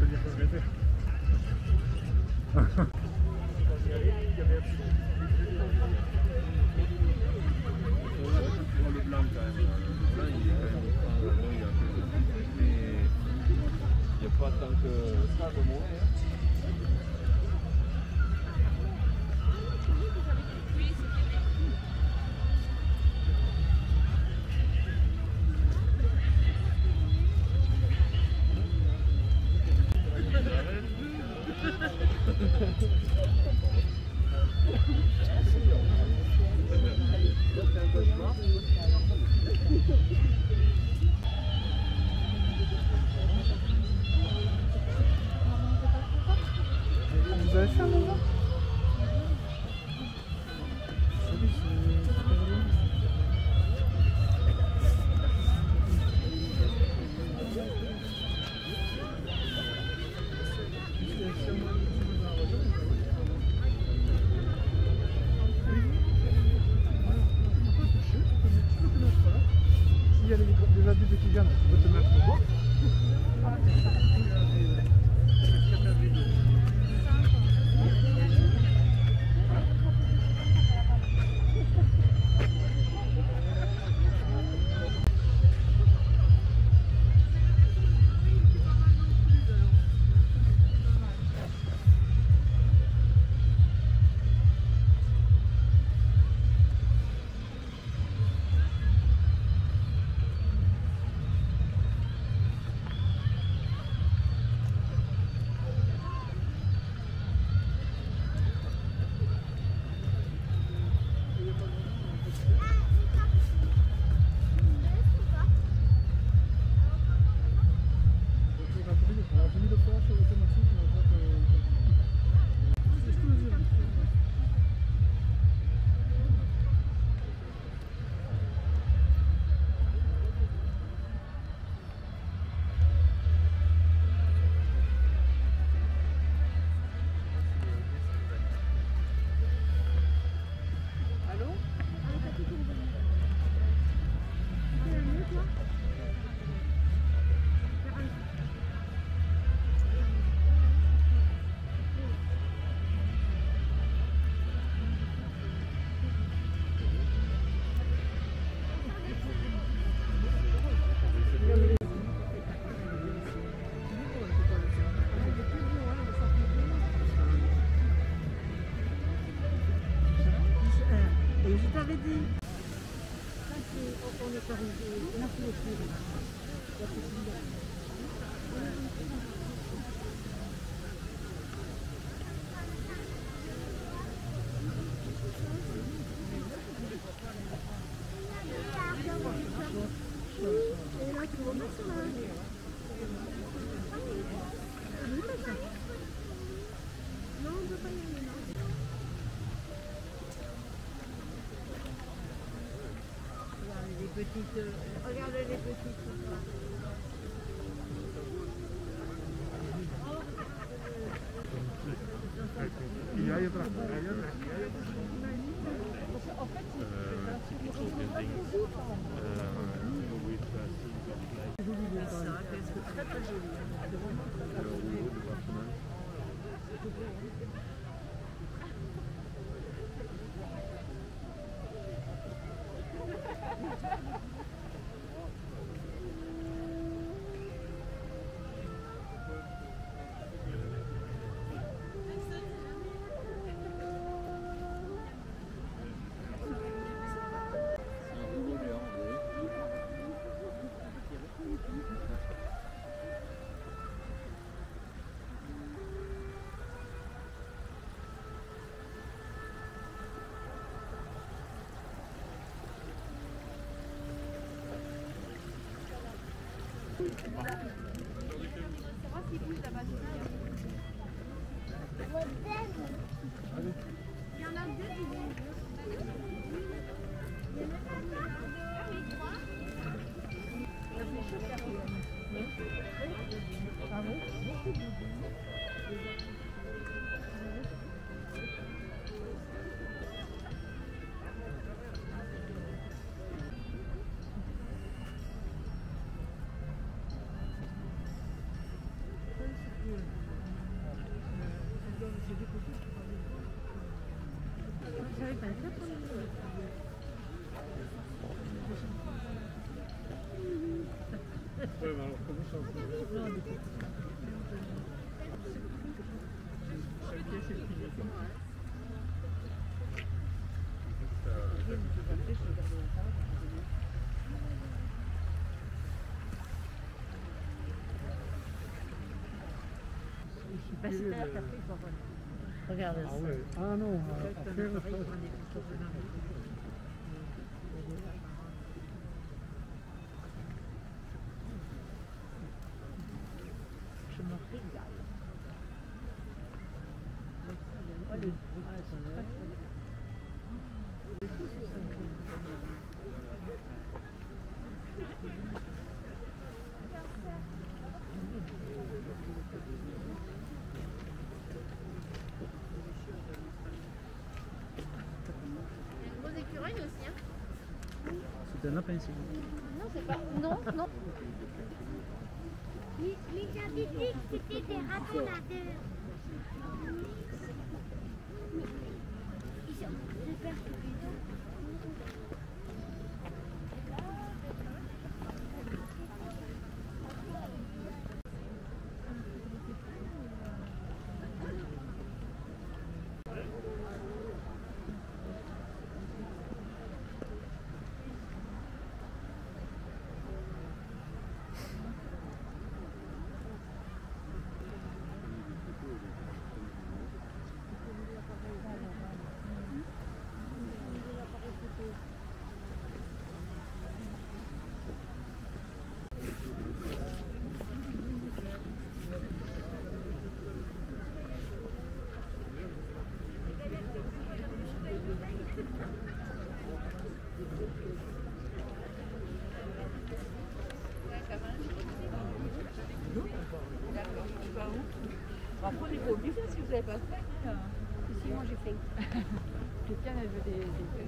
te dire ce que j'ai fait. Vous avez fait un moment ? Regardez les petites. Il y en a deux qui viennent. Merci. Oui, mais alors comment ça je ne sais pas si t'as la café, il regarde ça. Ah oui, ah non, après le fait. Je me régale. C'est un lapin, c'est bon. Non, c'est pas. Non, non. Mais j'avais dit que c'était des ratons là. J'ai peur que les vous n'avez pas fait hein. Si, moi j'ai fait. Quelqu'un avait un peu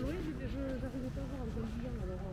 loin, j'arrivais pas à voir les gens, alors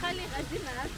خلي غادي معاك.